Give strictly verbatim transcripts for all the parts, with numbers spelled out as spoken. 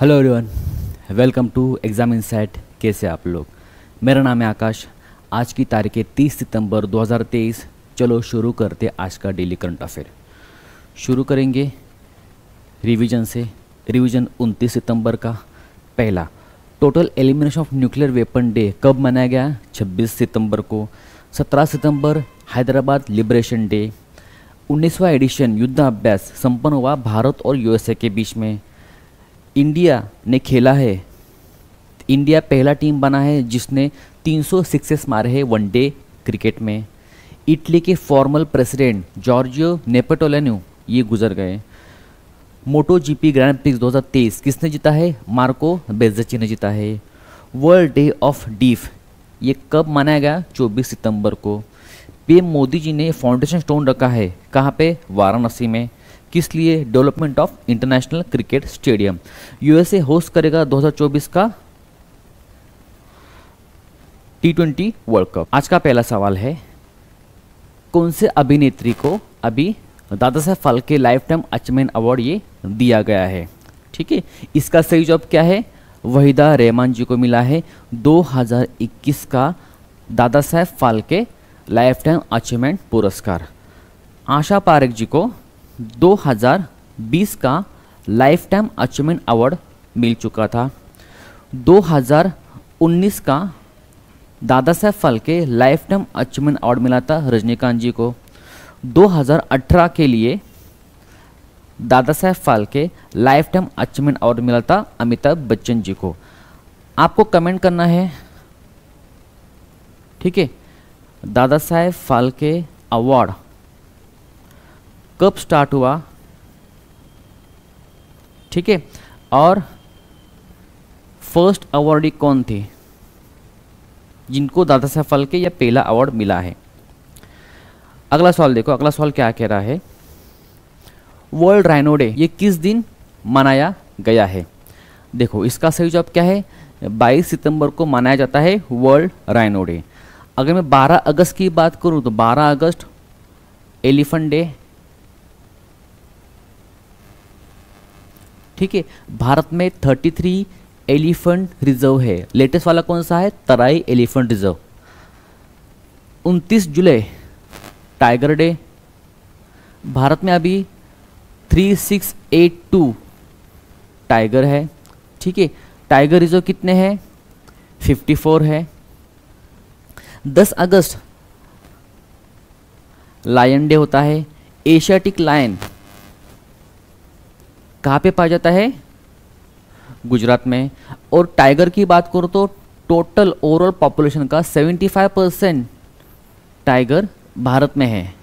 Hello everyone, welcome to exam insight. कैसे आप लोग? मेरा नाम है आकाश। आज की तारीख है तीस सितंबर दो हज़ार तेईस। चलो शुरू करते आज का डेली करंट अफेयर। शुरू करेंगे रिवीजन से। रिवीजन उनतीस सितंबर का पहला, total elimination of nuclear weapon day कब मनाया गया? छब्बीस सितंबर को। सत्रह सितंबर हैदराबाद लिबरेशन डे। उन्नीसवां एडिशन युद्धाभ्यास संपन्न हुआ भारत और यूएसए के बीच में। इंडिया ने खेला है, इंडिया पहला टीम बना है जिसने तीन सौ सिक्सेस मारे हैं वनडे क्रिकेट में। इटली के फॉर्मल प्रेसिडेंट जॉर्जियो नेपोटोलेनो ये गुजर गए। मोटो जीपी ग्रैंड प्रिक्स दो हज़ार तेईस किसने जीता है? मार्को बेज़ेची ने जीता है। वर्ल्ड डे ऑफ डीफ ये कब मनाया गया? चौबीस सितंबर को। पीएम मोदी जी ने फाउंडेशन स्टोन रखा है कहाँ पे? वाराणसी में। किस लिए? Development of international cricket stadium. USA host करेगा दो हज़ार चौबीस का टी ट्वेंटी वर्ल्ड कप। आज का पहला सवाल है, कौन से अभिनेत्री को अभी Dadasaheb Phalke lifetime achievement award ये दिया गया है? ठीक है, इसका सही जवाब क्या है? वहीदा रेहमान जी को मिला है। दो हज़ार इक्कीस का Dadasaheb Phalke lifetime achievement पुरस्कार। आशा पारेख जी को दो हज़ार बीस का लाइफ टाइम अचीवमेंट अवार्ड मिल चुका था। दो हज़ार उन्नीस का Dadasaheb Phalke lifetime achievement award मिला था रजनीकांत जी को। दो हज़ार अठारह के लिए Dadasaheb Phalke lifetime achievement award मिला था अमिताभ बच्चन जी को। आपको कमेंट करना है, ठीक है, दादासाहेब फालके अवार्ड कब स्टार्ट हुआ, ठीक है, और फर्स्ट अवार्डी कौन थे जिनको दादासाहेब फालके या पहला अवार्ड मिला है। अगला सवाल देखो, अगला सवाल क्या कह रहा है? वर्ल्ड राइनो डे ये किस दिन मनाया गया है? देखो, इसका सही जवाब क्या है? बाईस सितंबर को मनाया जाता है वर्ल्ड राइनो डे। अगर मैं बारह अगस्त की बात करूं तो बारह अगस्त एलिफेंट डे, ठीक है। भारत में तैंतीस एलिफेंट रिजर्व है। लेटेस्ट वाला कौन सा है? Terai elephant reserve. उनतीस जुलाई टाइगर डे। भारत में अभी three six eight two tiger है, ठीक है। टाइगर रिजर्व कितने हैं? चौवन है। दस अगस्त लायन डे होता है। एशियाटिक लायन कहाँ पे पाया जाता है? गुजरात में। और टाइगर की बात करो तो टोटल ओवरऑल पॉपुलेशन का पचहत्तर परसेंट टाइगर भारत में है।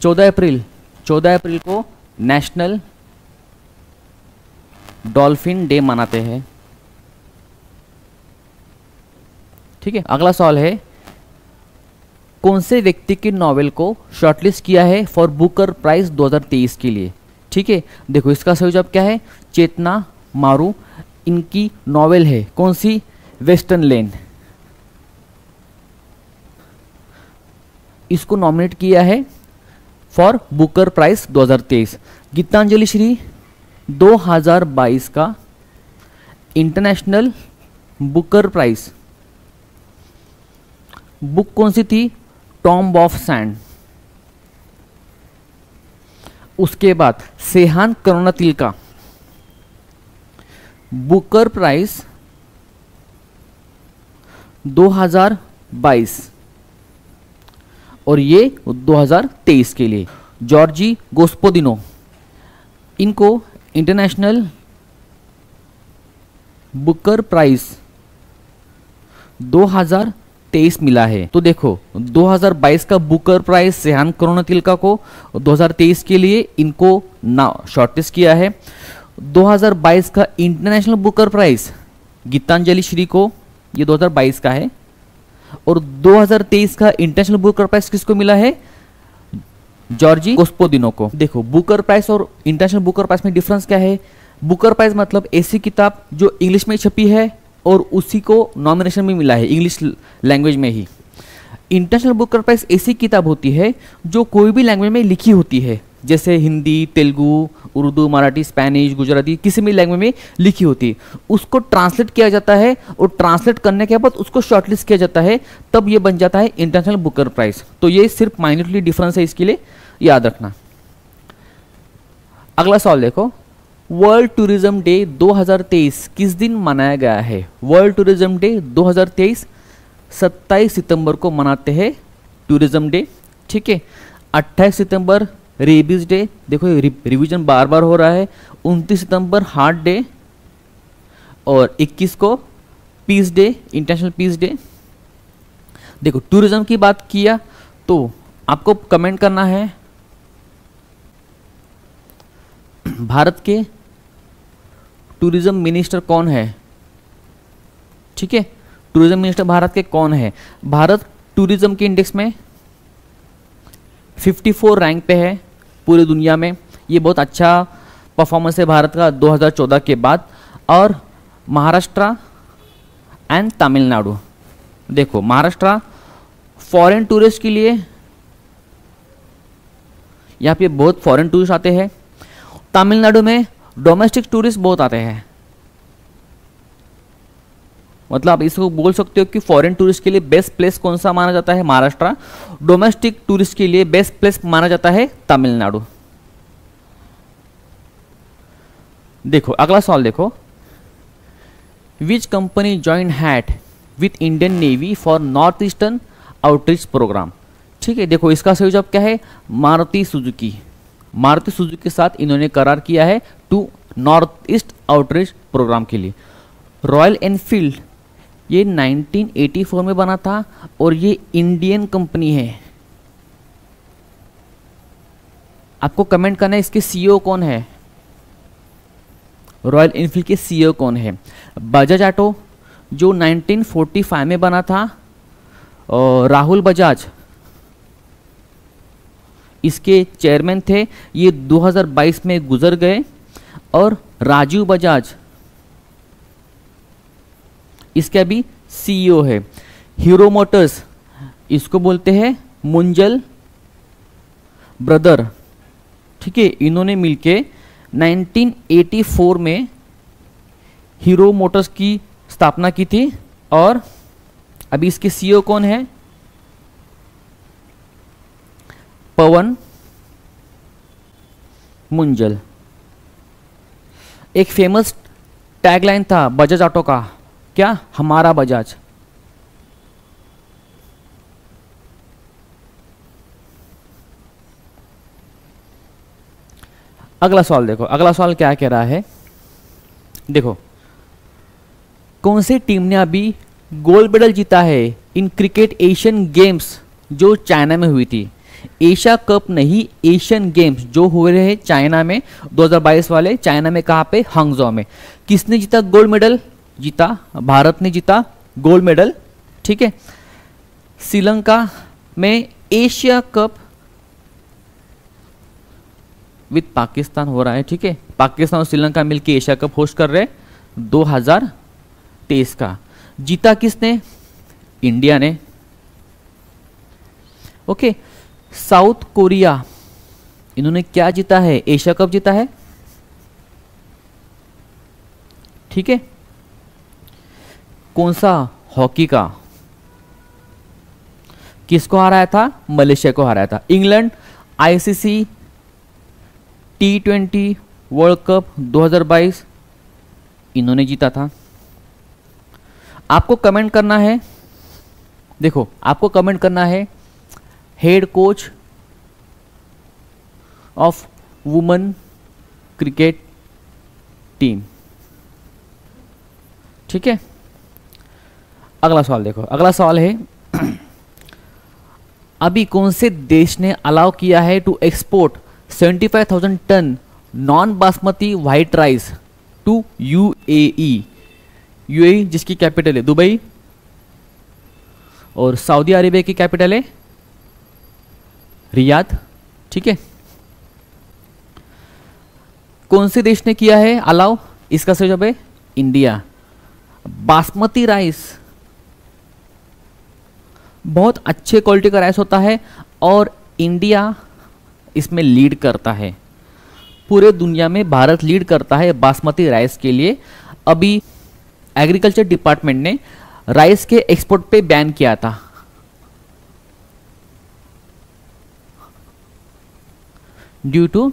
चौदह अप्रैल को नेशनल डॉल्फिन डे मनाते हैं, ठीक है। अगला सवाल है, कौन से व्यक्ति के नॉवेल को शॉर्टलिस्ट किया है फॉर बुकर प्राइज दो हज़ार तेईस के लिए, ठीक है। देखो, इसका सही जवाब क्या है? चेतना मारू। इनकी नॉवेल है कौन सी? वेस्टर्न लेन। इसको नॉमिनेट किया है फॉर बुकर प्राइज दो हज़ार तेईस। गीतांजलि श्री दो हज़ार बाईस का इंटरनेशनल बुकर प्राइज, बुक कौन सी थी? Tomb of sand. उसके बाद सेहान करुणातिल्का बुकर प्राइज दो हज़ार बाईस और ये दो हज़ार तेईस के लिए। जॉर्जी गोस्पोदिनो, इनको इंटरनेशनल बुकर प्राइज दो हज़ार तेईस मिला है। तो देखो, दो हज़ार बाईस का बुकर प्राइज सेहान करुणातिल्का को, दो हज़ार तेईस के लिए इनको ना शॉर्टलिस्ट किया है। दो हज़ार बाईस का international Booker prize Geetanjali Shree को, ये दो हज़ार बाईस का है। और दो हज़ार तेईस का इंटरनेशनल बुकर प्राइज किसको मिला है? जॉर्जी गोस्पोदिनो को। देखो, बुकर प्राइज और इंटरनेशनल बुकर प्राइज में डिफरेंस क्या है? बुकर प्राइज मतलब ऐसी किताब जो इंग्लिश में छपी है और उसी को नॉमिनेशन में मिला है इंग्लिश लैंग्वेज में ही। इंटरनेशनल बुकर प्राइज ऐसी किताब होती है जो कोई भी लैंग्वेज में लिखी होती है, जैसे हिंदी, तेलुगु, उर्दू, मराठी, स्पेनिश, गुजराती, किसी भी लैंग्वेज में लिखी होती है, उसको ट्रांसलेट किया जाता है और ट्रांसलेट करने के बाद उसको शॉर्टलिस्ट किया जाता है, तब ये बन जाता है इंटरनेशनल बुकर प्राइज। तो ये सिर्फ माइन्यूटली डिफरेंस है, इसके लिए याद रखना। अगला सवाल देखो, वर्ल्ड टूरिज्म डे दो हज़ार तेईस किस दिन मनाया गया है? वर्ल्ड टूरिज्म डे दो हज़ार तेईस सत्ताईस सितंबर को मनाते हैं टूरिज्म डे, ठीक है। अट्ठाईस सितंबर रेबीज डे, देखो ये रिवीजन बार बार हो रहा है। उनतीस सितंबर हार्ट डे और इक्कीस को peace day, international peace day. देखो टूरिज्म की बात किया तो आपको कमेंट करना है भारत के टूरिज्म मिनिस्टर कौन है, ठीक है। टूरिज्म मिनिस्टर भारत के कौन है? भारत टूरिज्म के इंडेक्स में चौवन रैंक पे है पूरी दुनिया में। ये बहुत अच्छा परफॉर्मेंस है भारत का दो हज़ार चौदह के बाद। और महाराष्ट्र एंड तमिलनाडु, देखो महाराष्ट्र फॉरेन टूरिस्ट के लिए यहाँ पे बहुत फॉरेन टूरिस्ट आते हैं। तमिलनाडु में डोमेस्टिक टूरिस्ट बहुत आते हैं, मतलब आप इसको बोल सकते हो कि फॉरेन टूरिस्ट के लिए बेस्ट प्लेस कौन सा माना जाता है महाराष्ट्र, डोमेस्टिक टूरिस्ट के लिए बेस्ट प्लेस माना जाता है तमिलनाडु। देखो अगला सवाल देखो, which company joint had with Indian navy for north eastern outreach programme, ठीक है। देखो इसका सही जवाब क्या है? मारुति सुजुकी। मारुति सुजुकी के साथ इन्होंने करार किया है to north east outreach programme के लिए। रॉयल एनफील्ड ये नाइनटीन एटी फोर में बना था और ये इंडियन कंपनी है। आपको कमेंट करना है इसके सीईओ कौन है, रॉयल एनफील्ड के सीईओ कौन है। बजाज ऑटो जो नाइनटीन फोर्टी फाइव में बना था, और राहुल बजाज इसके चेयरमैन थे, ये दो हज़ार बाईस में गुजर गए। और राजू बजाज इसका भी सीईओ है। हीरो मोटर्स इसको बोलते हैं मुंजल ब्रदर, ठीक है। इन्होंने मिलके नाइनटीन एटी फोर में हीरो मोटर्स की स्थापना की थी। और अभी इसके सीईओ कौन है? पवन मुंजल। एक फेमस टैगलाइन था बजाज ऑटो का, क्या? हमारा बजाज। अगला सवाल देखो, अगला सवाल क्या कह रहा है? देखो कौन सी टीम ने अभी गोल्ड मेडल जीता है इन क्रिकेट एशियन गेम्स जो चाइना में हुई थी? एशिया कप नहीं, एशियन गेम्स जो हुए रहे चाइना में दो हज़ार बाईस वाले, चाइना में कहाँ पे? हांगझोउ में। किसने जीता गोल्ड मेडल? जीता भारत ने जीता गोल्ड मेडल, ठीक है। श्रीलंका में एशिया कप विद पाकिस्तान हो रहा है, ठीक है। पाकिस्तान और श्रीलंका मिलकर एशिया कप होस्ट कर रहे हैं दो हज़ार तेईस का। जीता किसने? इंडिया ने, ओके। साउथ कोरिया इन्होंने क्या जीता है? एशिया कप जीता है, ठीक है। कौन सा? हॉकी का। किसको हराया था? मलेशिया को हराया था। England ICC T twenty world cup दो हज़ार बाईस इन्होंने जीता था। आपको कमेंट करना है, देखो आपको कमेंट करना है head coach of women cricket team, ठीक है। अगला सवाल देखो, अगला सवाल है अभी कौन से देश ने अलाउ किया है टू एक्सपोर्ट पचहत्तर हज़ार ton non basmati white rice to UAE? UAE जिसकी कैपिटल है दुबई और सऊदी अरेबिया की कैपिटल है रियाद, ठीक है। कौन से देश ने किया है अलाउ? इसका सही जवाब है इंडिया। बासमती राइस बहुत अच्छे क्वालिटी का रेस होता है और इंडिया इसमें लीड करता है। पूरे दुनिया में भारत लीड करता है बासमती राइस के लिए। अभी एग्रीकल्चर डिपार्टमेंट ने राइस के एक्सपोर्ट पे बैन किया था। Due to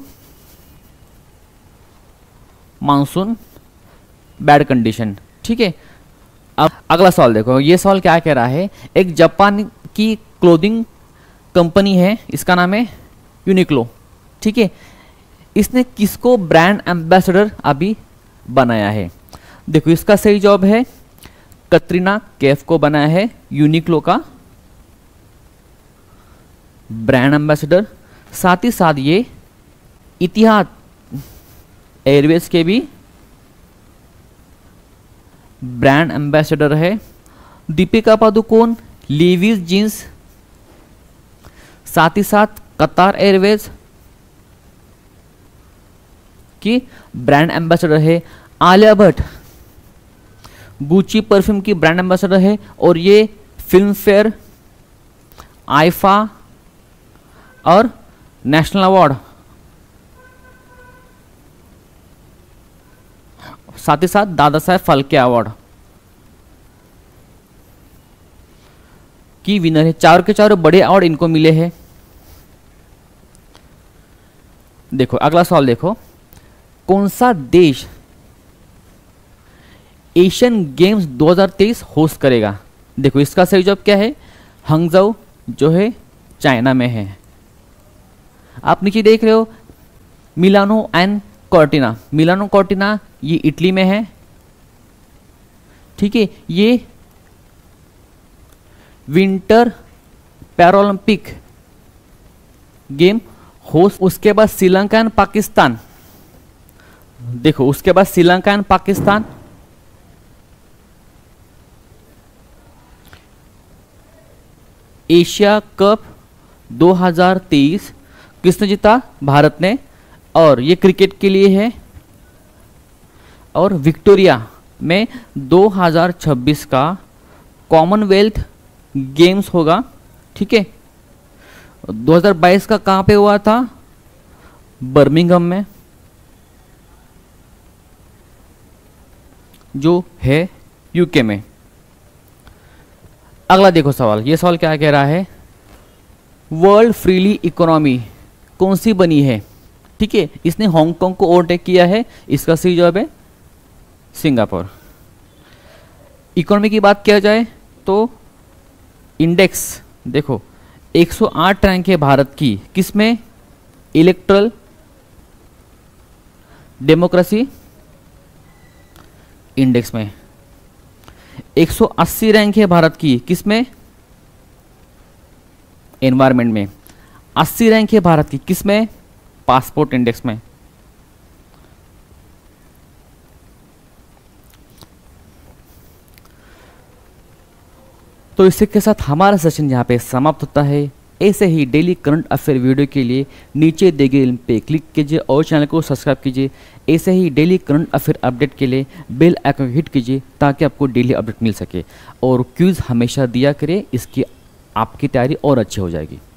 monsoon bad condition. ठीक है, अब अगला सवाल देखो। ये सवाल क्या कह रहा है, एक जापान की क्लोथिंग कंपनी है, इसका नाम है यूनिक्लो। ठीक है, इसने किसको ब्रांड एम्बेसडर अभी बनाया है? देखो इसका सही जवाब है कतरीना कैफ को बनाया है यूनिक्लो का ब्रांड एम्बेसडर। साथ ही साथ ये इतिहाद एयरवेज के भी ब्रांड एम्बेसडर है। दीपिका पादुकोण लीवीज जींस, साथ ही साथ कतार एयरवेज की ब्रांड एम्बेसडर है। आलिया भट्ट गुची परफ्यूम की ब्रांड एम्बेसडर है और ये फिल्म फेयर, आईफा और नेशनल अवार्ड, साथ ही साथ दादासाहेब फालके अवार्ड की विनर है। चारों के चारों बड़े अवार्ड इनको मिले हैं। देखो अगला सवाल देखो, कौन सा देश एशियन गेम्स दो हज़ार तेईस होस्ट करेगा? देखो इसका सही जवाब क्या है, हांगझोउ जो है चाइना में है। आप नीचे देख रहे हो Milano and Cortina, Milano Cortina ये इटली में है। ठीक है, ये विंटर पैरालंपिक गेम होस्ट। उसके बाद श्रीलंका एंड पाकिस्तान, देखो उसके बाद Sri Lanka and Pakistan, Asia cup दो हज़ार तेईस किसने जीता? भारत ने। और ये क्रिकेट के लिए है और विक्टोरिया में दो हज़ार छब्बीस का कॉमनवेल्थ गेम्स होगा। ठीक है, दो हज़ार बाईस का कहाँ पे हुआ था? बर्मिंघम में जो है यूके में। अगला देखो सवाल, ये सवाल क्या कह रहा है, वर्ल्ड फ्रीली इकोनॉमी कौन सी बनी है? ठीक है, इसने हांगकांग को ओवरटेक किया है। इसका सही जवाब है सिंगापुर। इकोनॉमी की बात किया जाए तो इंडेक्स देखो एक सौ आठ रैंक है भारत की, किसमें? इलेक्ट्रल डेमोक्रेसी इंडेक्स में। एक सौ अस्सी रैंक है भारत की, किसमें? एनवायरमेंट में। अस्सी रैंक है भारत की, किसमें? पासपोर्ट इंडेक्स में। तो इसी के साथ हमारा सेशन यहाँ पे समाप्त होता है। ऐसे ही डेली करंट अफेयर वीडियो के लिए नीचे दिए गए लिंक पे क्लिक कीजिए और चैनल को सब्सक्राइब कीजिए। ऐसे ही डेली करंट अफेयर अपडेट के लिए बेल आइकन हिट कीजिए ताकि आपको डेली अपडेट मिल सके। और क्विज़ हमेशा दिया करें, इसकी आपकी तैयारी और अच्छी हो जाएगी।